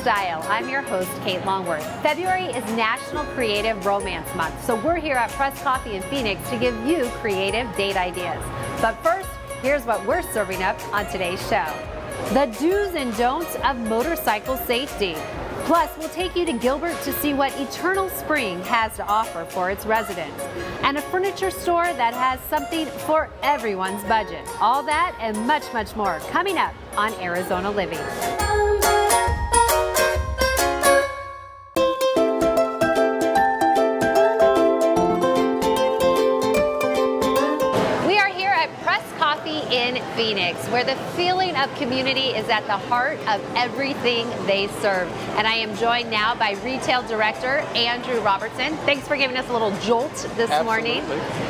style. I'm your host, Kate Longworth. February is National Creative Romance Month, so we're here at Press Coffee in Phoenix to give you creative date ideas. But first, here's what we're serving up on today's show. The do's and don'ts of motorcycle safety. Plus, we'll take you to Gilbert to see what Eternal Spring has to offer for its residents. And a furniture store that has something for everyone's budget. All that and much, much more coming up on Arizona Living. In Phoenix, where the feeling of community is at the heart of everything they serve. And I am joined now by Retail Director Andrew Robertson. Thanks for giving us a little jolt this morning.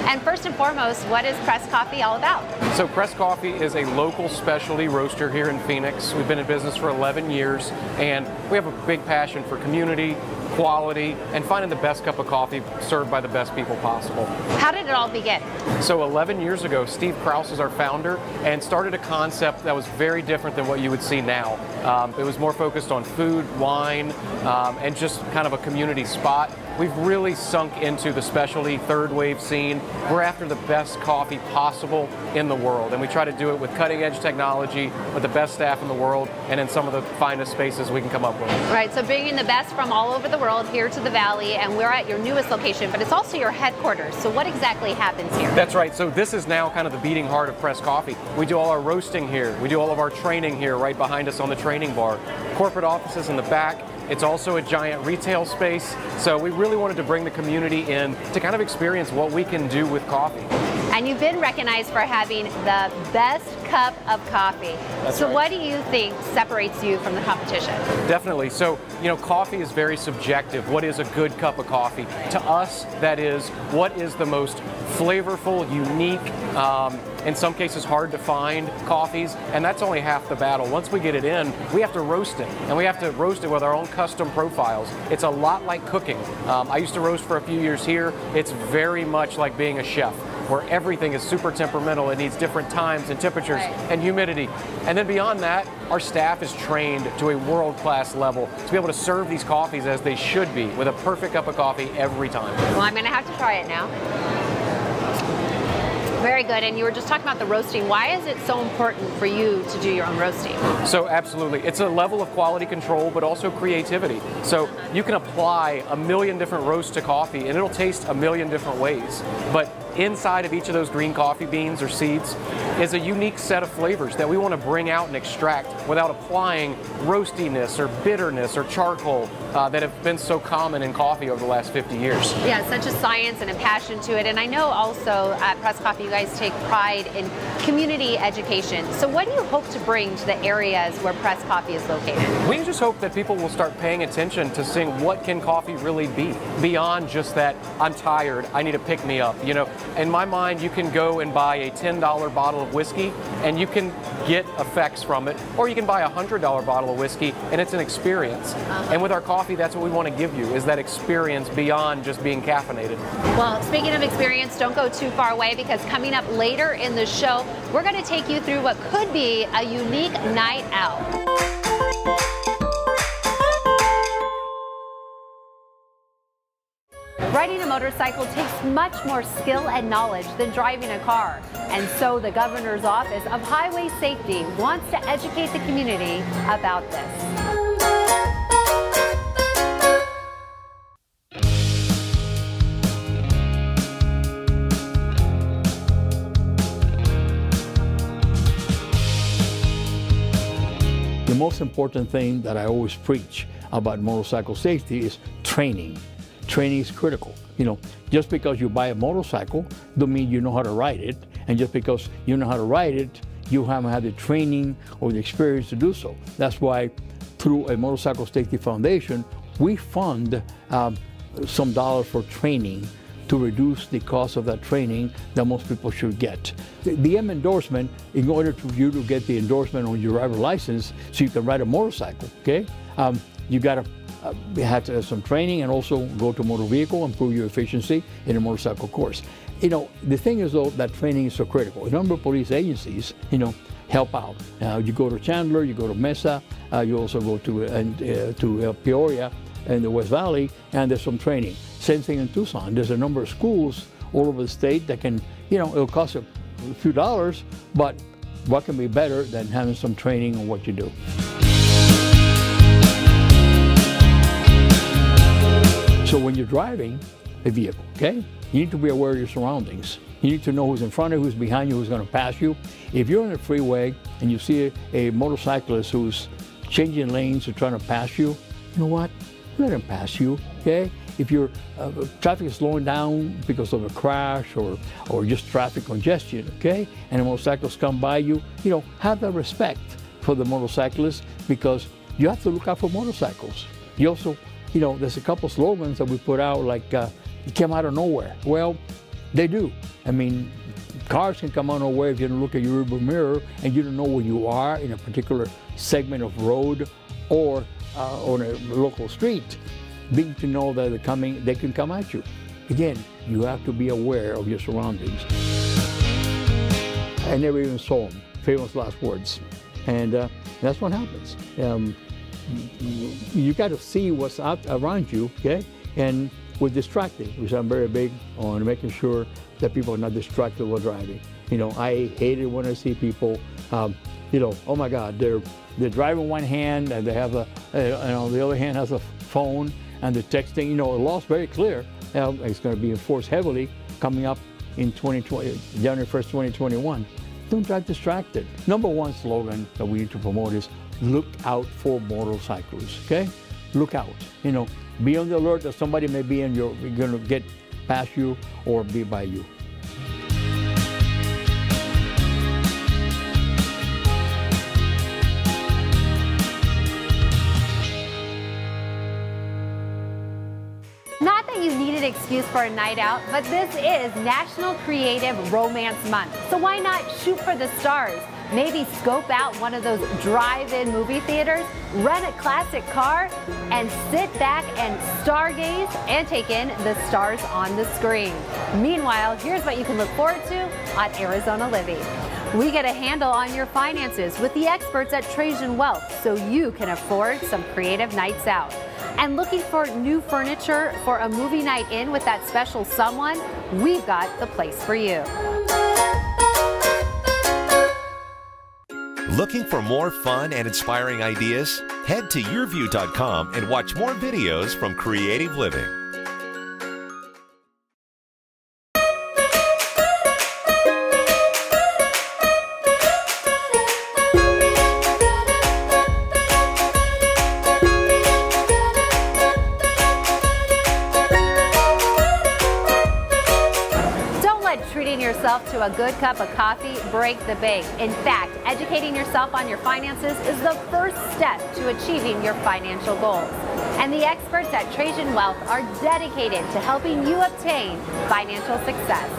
And first and foremost, what is Press Coffee all about? So Press Coffee is a local specialty roaster here in Phoenix. We've been in business for 11 years, and we have a big passion for community, quality, and finding the best cup of coffee served by the best people possible. How did it all begin? So 11 years ago, Steve Krause is our founder and started a concept that was very different than what you would see now. It was more focused on food, wine, and just kind of a community spot. We've really sunk into the specialty third wave scene. We're after the best coffee possible in the world, and we try to do it with cutting edge technology, with the best staff in the world, and in some of the finest spaces we can come up with. Right, so bringing the best from all over the world here to the Valley, and we're at your newest location, but it's also your headquarters. So what exactly happens here? That's right, so this is now kind of the beating heart of Press Coffee. We do all our roasting here. We do all of our training here, right behind us on the training bar. Corporate offices in the back. It's also a giant retail space, so we really wanted to bring the community in to kind of experience what we can do with coffee. And you've been recognized for having the best cup of coffee. That's so right. What do you think separates you from the competition? Definitely. So, you know, coffee is very subjective. What is a good cup of coffee? To us, that is, what is the most flavorful, unique, in some cases hard to find coffees, and that's only half the battle. Once we get it in, we have to roast it, and we have to roast it with our own custom profiles. It's a lot like cooking. I used to roast for a few years here. It's very much like being a chef, where everything is super temperamental. It needs different times and temperatures and humidity. And then beyond that, our staff is trained to a world-class level to be able to serve these coffees as they should be, with a perfect cup of coffee every time. Well, I'm gonna have to try it now. Very good, and you were just talking about the roasting. Why is it so important for you to do your own roasting? So absolutely, it's a level of quality control, but also creativity. So you can apply a million different roasts to coffee, and it'll taste a million different ways. But inside of each of those green coffee beans or seeds is a unique set of flavors that we want to bring out and extract without applying roastiness or bitterness or charcoal that have been so common in coffee over the last 50 years. Yeah, such a science and a passion to it. And I know also at Press Coffee you guys take pride in community education. So what do you hope to bring to the areas where Press Coffee is located? We just hope that people will start paying attention to seeing what can coffee really be beyond just that I'm tired, I need a pick-me-up, you know. In my mind, you can go and buy a $10 bottle of whiskey and you can get effects from it, or you can buy a $100 bottle of whiskey and it's an experience. And with our coffee, that's what we want to give you, is that experience beyond just being caffeinated. Well, speaking of experience, don't go too far away, because coming up later in the show, we're going to take you through what could be a unique night out. Riding a motorcycle takes much more skill and knowledge than driving a car. And so the Governor's Office of Highway Safety wants to educate the community about this. The most important thing that I always preach about motorcycle safety is training. Training is critical. You know, just because you buy a motorcycle don't mean you know how to ride it, and just because you know how to ride it, you haven't had the training or the experience to do so. That's why through a Motorcycle Safety Foundation, we fund some dollars for training to reduce the cost of that training that most people should get. The M endorsement, in order for you to get the endorsement on your driver's license so you can ride a motorcycle, okay? You gotta had to have some training and also go to motor vehicle, improve your efficiency in a motorcycle course. You know, the thing is though, that training is so critical. A number of police agencies, you know, help out. You go to Chandler, you go to Mesa, you also go to Peoria in the West Valley, and there's some training. Same thing in Tucson. There's a number of schools all over the state that can, you know, it'll cost a few dollars, but what can be better than having some training on what you do? So when you're driving a vehicle, okay, you need to be aware of your surroundings. You need to know who's in front of you, who's behind you, who's going to pass you. If you're on the freeway and you see a motorcyclist who's changing lanes or trying to pass you, you know what? Let him pass you, okay? If your traffic is slowing down because of a crash or just traffic congestion, okay, and the motorcycles come by you, you know, have that respect for the motorcyclists, because you have to look out for motorcycles. You also, you know, there's a couple slogans that we put out, like, it came out of nowhere. Well, they do. I mean, cars can come out of nowhere if you don't look at your rearview mirror and you don't know where you are in a particular segment of road or on a local street. Being to know that they're coming, they can come at you. Again, you have to be aware of your surroundings. I never even saw him, famous last words. And that's what happens. You got to see what's out around you, okay? And we're distracted, which I'm very big on making sure that people are not distracted while driving. You know, I hate it when I see people, you know, oh my God, they're driving one hand and they have the other hand has a phone, and the texting, you know, the law's very clear. It's going to be enforced heavily coming up in January 1st, 2021. Don't drive distracted. Number one slogan that we need to promote is look out for motorcycles, okay? Look out, you know, be on the alert that somebody may be in your, going to get past you or be by you. Excuse for a night out, but this is National Creative Romance Month. So why not shoot for the stars? Maybe scope out one of those drive-in movie theaters, rent a classic car, and sit back and stargaze and take in the stars on the screen. Meanwhile, here's what you can look forward to on Arizona Living. We get a handle on your finances with the experts at Trajan Wealth, so you can afford some creative nights out. And looking for new furniture for a movie night in with that special someone? We've got the place for you. Looking for more fun and inspiring ideas? Head to yourview.com and watch more videos from Creative Living. To a good cup of coffee, break the bank. In fact, educating yourself on your finances is the first step to achieving your financial goals. And the experts at Trajan Wealth are dedicated to helping you obtain financial success.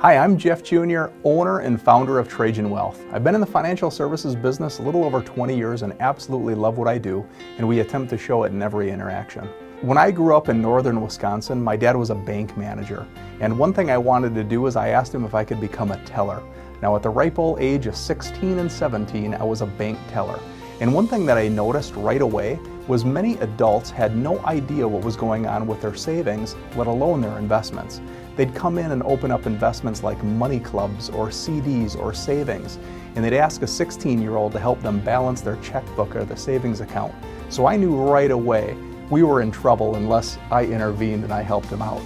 Hi, I'm Jeff Jr., owner and founder of Trajan Wealth. I've been in the financial services business a little over 20 years and absolutely love what I do, and we attempt to show it in every interaction. When I grew up in northern Wisconsin, my dad was a bank manager, and one thing I wanted to do is I asked him if I could become a teller. Now at the ripe old age of 16 and 17, I was a bank teller, and one thing that I noticed right away was many adults had no idea what was going on with their savings, let alone their investments. They'd come in and open up investments like money clubs or CDs or savings, and they'd ask a 16-year-old to help them balance their checkbook or their savings account. So I knew right away we were in trouble unless I intervened and I helped them out.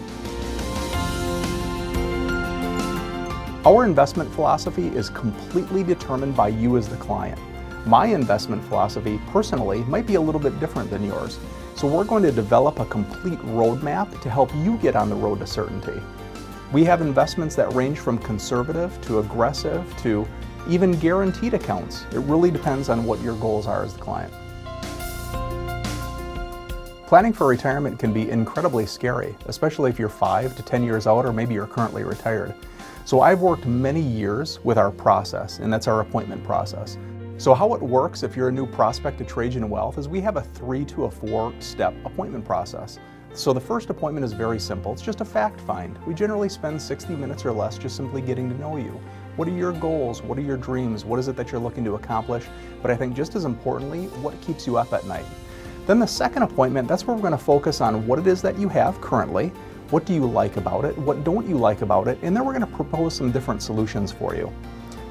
Our investment philosophy is completely determined by you as the client. My investment philosophy, personally, might be a little bit different than yours. So we're going to develop a complete roadmap to help you get on the road to certainty. We have investments that range from conservative to aggressive to even guaranteed accounts. It really depends on what your goals are as the client. Planning for retirement can be incredibly scary, especially if you're 5 to 10 years out or maybe you're currently retired. So I've worked many years with our process, and that's our appointment process. So how it works if you're a new prospect to Trajan Wealth is we have a 3 to a 4 step appointment process. So the first appointment is very simple. It's just a fact find. We generally spend 60 minutes or less just simply getting to know you. What are your goals? What are your dreams? What is it that you're looking to accomplish? But I think just as importantly, what keeps you up at night? Then the second appointment, that's where we're going to focus on what it is that you have currently, what do you like about it, what don't you like about it, and then we're going to propose some different solutions for you.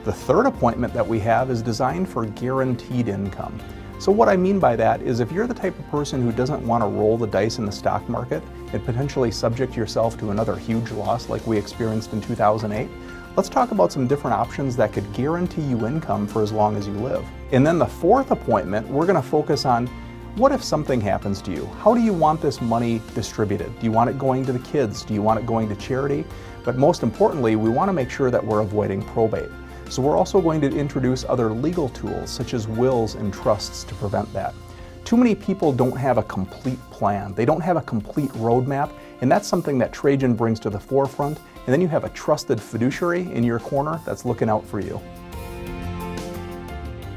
The third appointment that we have is designed for guaranteed income. So what I mean by that is if you're the type of person who doesn't want to roll the dice in the stock market and potentially subject yourself to another huge loss like we experienced in 2008, let's talk about some different options that could guarantee you income for as long as you live. And then the fourth appointment, we're going to focus on what if something happens to you? How do you want this money distributed? Do you want it going to the kids? Do you want it going to charity? But most importantly, we want to make sure that we're avoiding probate. So we're also going to introduce other legal tools such as wills and trusts to prevent that. Too many people don't have a complete plan. They don't have a complete roadmap, and that's something that Trajan brings to the forefront. And then you have a trusted fiduciary in your corner that's looking out for you.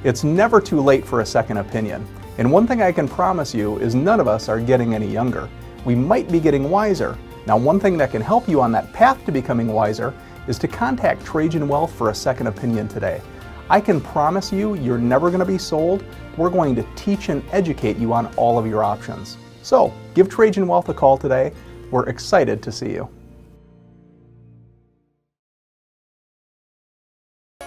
It's never too late for a second opinion. And one thing I can promise you is none of us are getting any younger. We might be getting wiser. Now, one thing that can help you on that path to becoming wiser is to contact Trajan Wealth for a second opinion today. I can promise you, you're never going to be sold. We're going to teach and educate you on all of your options. So give Trajan Wealth a call today. We're excited to see you.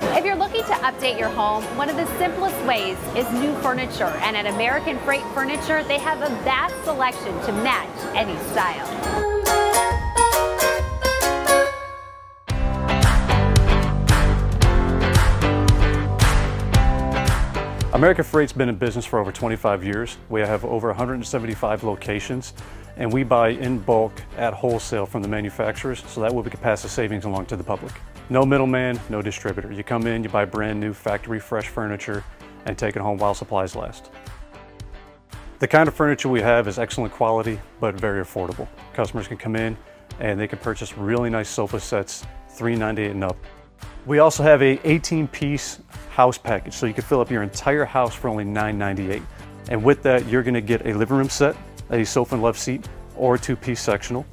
If you're looking to update your home, one of the simplest ways is new furniture. And at American Freight Furniture, they have a vast selection to match any style. American Freight's been in business for over 25 years. We have over 175 locations, and we buy in bulk at wholesale from the manufacturers, so that way we can pass the savings along to the public. No middleman, no distributor. You come in, you buy brand new factory fresh furniture, and take it home while supplies last. The kind of furniture we have is excellent quality, but very affordable. Customers can come in and they can purchase really nice sofa sets, $398 and up. We also have a 18-piece house package, so you can fill up your entire house for only $998. And with that, you're gonna get a living room set, a sofa and love seat, or a 2-piece sectional.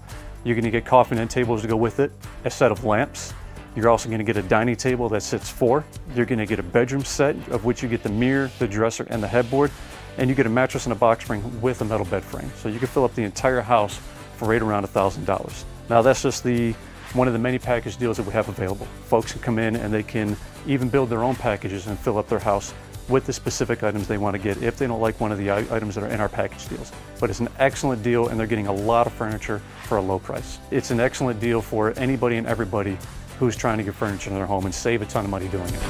You're gonna get coffee and end tables to go with it, a set of lamps. You're also gonna get a dining table that sits 4. You're gonna get a bedroom set, of which you get the mirror, the dresser, and the headboard. And you get a mattress and a box spring with a metal bed frame. So you can fill up the entire house for right around $1,000. Now that's just one of the many package deals that we have available. Folks can come in and they can even build their own packages and fill up their house with the specific items they want to get if they don't like one of the items that are in our package deals. But it's an excellent deal and they're getting a lot of furniture for a low price. It's an excellent deal for anybody and everybody who's trying to get furniture in their home and save a ton of money doing it.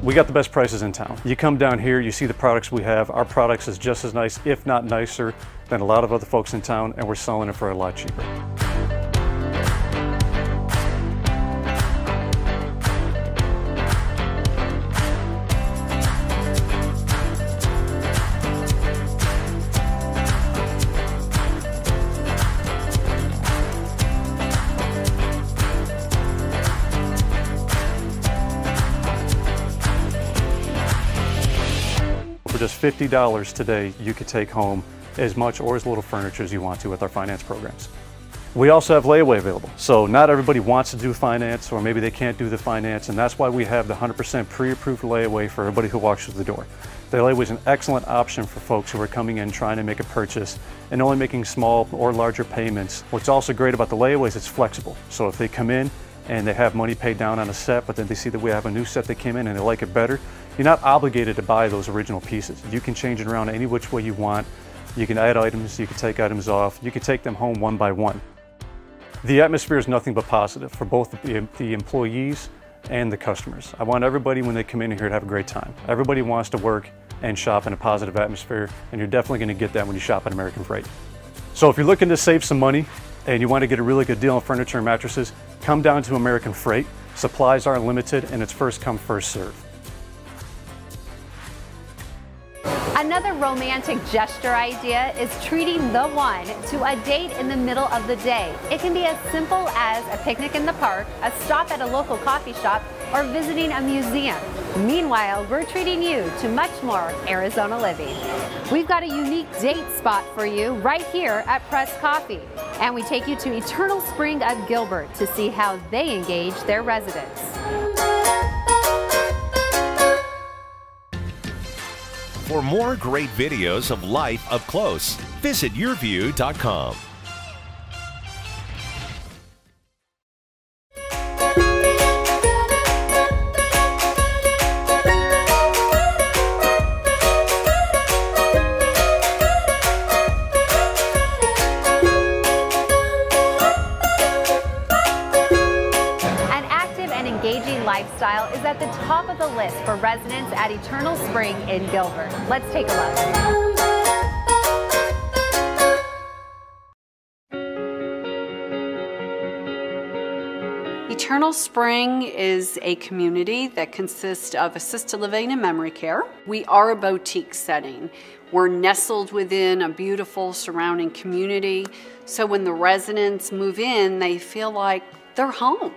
We got the best prices in town. You come down here, you see the products we have. Our products is just as nice, if not nicer, than a lot of other folks in town, and we're selling it for a lot cheaper. Just $50 today, you could take home as much or as little furniture as you want to with our finance programs. We also have layaway available. So not everybody wants to do finance, or maybe they can't do the finance, and that's why we have the 100% pre-approved layaway for everybody who walks through the door. The layaway is an excellent option for folks who are coming in trying to make a purchase and only making small or larger payments. What's also great about the layaway is it's flexible. So if they come in and they have money paid down on a set, but then they see that we have a new set that came in and they like it better, you're not obligated to buy those original pieces. You can change it around any which way you want. You can add items, you can take items off, you can take them home one by one. The atmosphere is nothing but positive for both the employees and the customers. I want everybody when they come in here to have a great time. Everybody wants to work and shop in a positive atmosphere, and you're definitely gonna get that when you shop at American Freight. So if you're looking to save some money and you wanna get a really good deal on furniture and mattresses, come down to American Freight. Supplies are limited and it's first come, first serve. Another romantic gesture idea is treating the one to a date in the middle of the day. It can be as simple as a picnic in the park, a stop at a local coffee shop, or visiting a museum. Meanwhile, we're treating you to much more Arizona living. We've got a unique date spot for you right here at Press Coffee, and we take you to Eternal Spring of Gilbert to see how they engage their residents. For more great videos of life up close, visit yourview.com. Is at the top of the list for residents at Eternal Spring in Gilbert. Let's take a look. Eternal Spring is a community that consists of assisted living and memory care. We are a boutique setting. We're nestled within a beautiful surrounding community, so when the residents move in, they feel like they're home.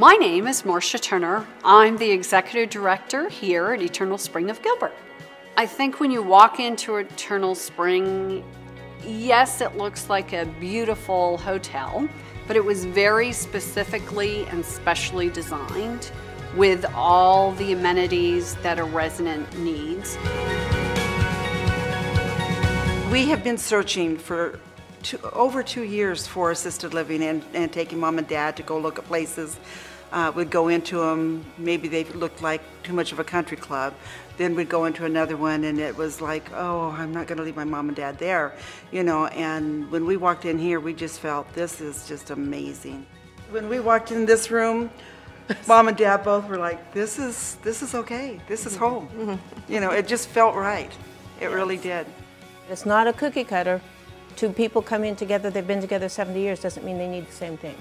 My name is Marcia Turner. I'm the Executive Director here at Eternal Spring of Gilbert. I think when you walk into Eternal Spring, yes, it looks like a beautiful hotel, but it was very specifically and specially designed with all the amenities that a resident needs. We have been searching for over 2 years for assisted living and taking mom and dad to go look at places. We'd go into them, maybe they looked like too much of a country club. Then we'd go into another one and it was like, oh, I'm not gonna leave my mom and dad there. You know, and when we walked in here, we just felt this is just amazing. When we walked in this room, mom and dad both were like, this is okay, this is home. Mm-hmm. You know, it just felt right. It really did. It's not a cookie cutter. Two people come in together, they've been together 70 years, doesn't mean they need the same thing.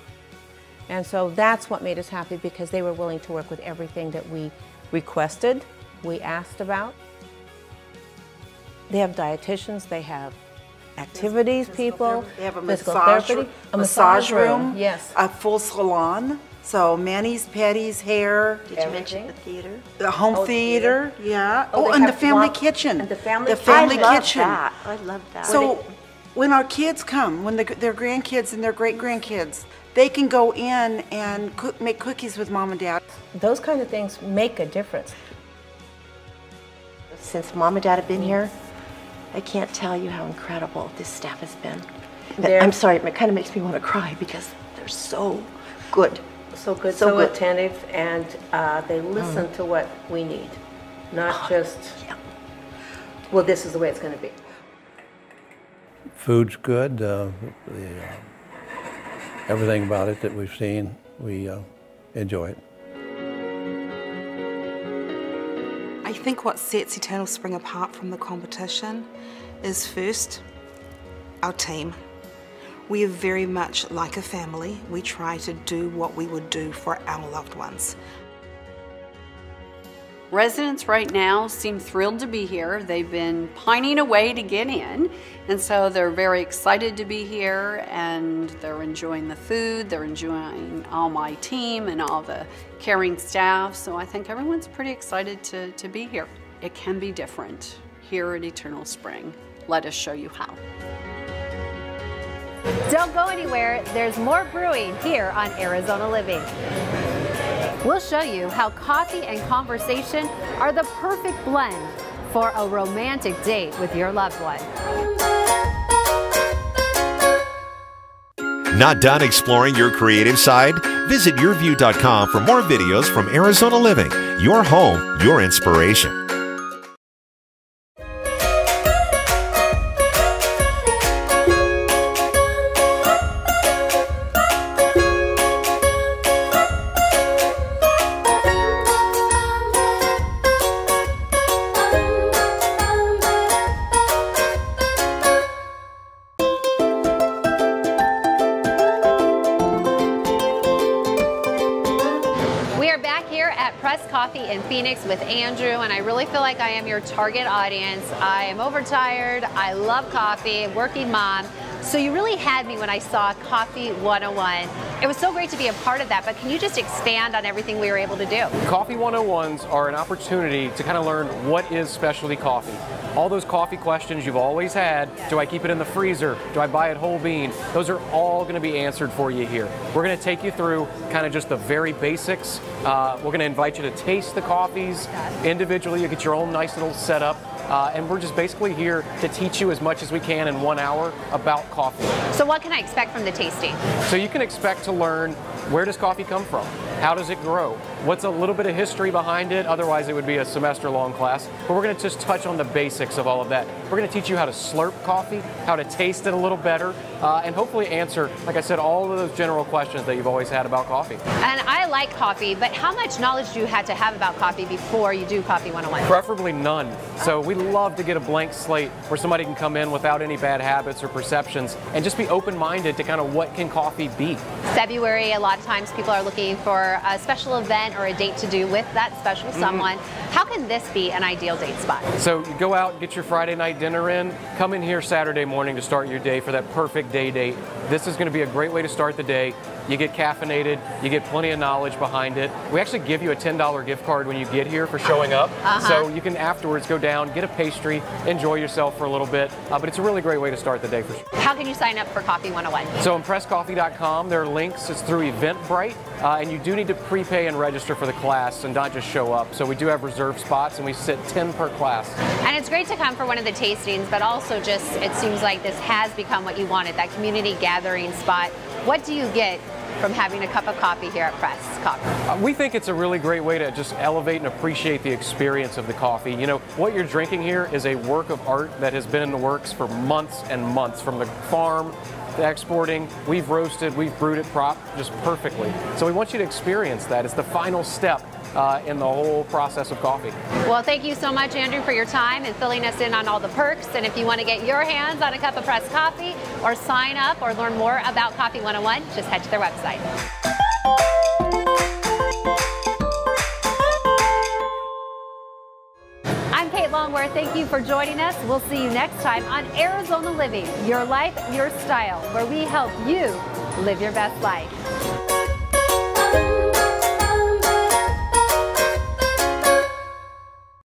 And so that's what made us happy, because they were willing to work with everything that we requested, we asked about. They have dietitians, they have activities, people. They have a massage room, yes, a full salon. So manis, pedis, hair. Did you mention the theater? The home theater, yeah. Oh, and the family kitchen. And the family kitchen. I love that. So when our kids come, when their grandkids and their great-grandkids, they can go in and make cookies with mom and dad. Those kind of things make a difference. Since mom and dad have been here, I can't tell you how incredible this staff has been. I'm sorry, it kind of makes me want to cry because they're so good. So good, so attentive, and they listen to what we need. Not just, well, this is the way it's going to be. Food's good. Everything about it that we've seen, we enjoy it. I think what sets Eternal Spring apart from the competition is, first, our team. We are very much like a family. We try to do what we would do for our loved ones. Residents right now seem thrilled to be here. They've been pining away to get in, and so they're very excited to be here, and they're enjoying the food, they're enjoying all my team and all the caring staff, so I think everyone's pretty excited to be here. It can be different here at Eternal Spring. Let us show you how. Don't go anywhere, there's more brewing here on Arizona Living. We'll show you how coffee and conversation are the perfect blend for a romantic date with your loved one. Not done exploring your creative side? Visit yourview.com for more videos from Arizona Living. Your home, your inspiration. here at Press Coffee in Phoenix with Andrew, and I really feel like I am your target audience. I am overtired, I love coffee, working mom. So you really had me when I saw Coffee 101. It was so great to be a part of that, but can you just expand on everything we were able to do? Coffee 101s are an opportunity to kind of learn what is specialty coffee. All those coffee questions you've always had, do I keep it in the freezer? Do I buy it whole bean? Those are all gonna be answered for you here. We're gonna take you through kind of just the very basics. We're gonna invite you to taste the coffees individually. You get your own nice little setup. And we're just basically here to teach you as much as we can in 1 hour about coffee. So what can I expect from the tasting? So you can expect to learn, where does coffee come from? How does it grow? What's a little bit of history behind it? Otherwise it would be a semester-long class. But we're gonna just touch on the basics of all of that. We're gonna teach you how to slurp coffee, how to taste it a little better, and hopefully answer, like I said, all of those general questions that you've always had about coffee. And I like coffee, but how much knowledge do you have to have about coffee before you do Coffee 101? Preferably none. So we love to get a blank slate where somebody can come in without any bad habits or perceptions and just be open-minded to kind of what can coffee be. February, a lot of times people are looking for a special event or a date to do with that special someone. How can this be an ideal date spot? So you go out, get your Friday night dinner in, come in here Saturday morning to start your day for that perfect day date. This is going to be a great way to start the day. You get caffeinated, you get plenty of knowledge behind it. We actually give you a $10 gift card when you get here for showing up. So you can afterwards go down, get a pastry, enjoy yourself for a little bit, but it's a really great way to start the day for sure. How can you sign up for Coffee 101? So on presscoffee.com, there are links. It's through Eventbrite, and you do need to prepay and register for the class and not just show up. So we do have reserved spots, and we sit 10 per class. And it's great to come for one of the tastings, but also just it seems like this has become what you wanted, that community gathering spot. What do you get from having a cup of coffee here at Press Coffee? We think it's a really great way to just elevate and appreciate the experience of the coffee. You know, what you're drinking here is a work of art that has been in the works for months and months, from the farm to exporting. We've roasted, we've brewed it prop just perfectly. So we want you to experience that. It's the final step in the whole process of coffee. Well, thank you so much, Andrew, for your time and filling us in on all the perks. And if you want to get your hands on a cup of Press Coffee or sign up or learn more about Coffee 101, just head to their website. I'm Kate Longworth. Thank you for joining us. We'll see you next time on Arizona Living, your life, your style, where we help you live your best life.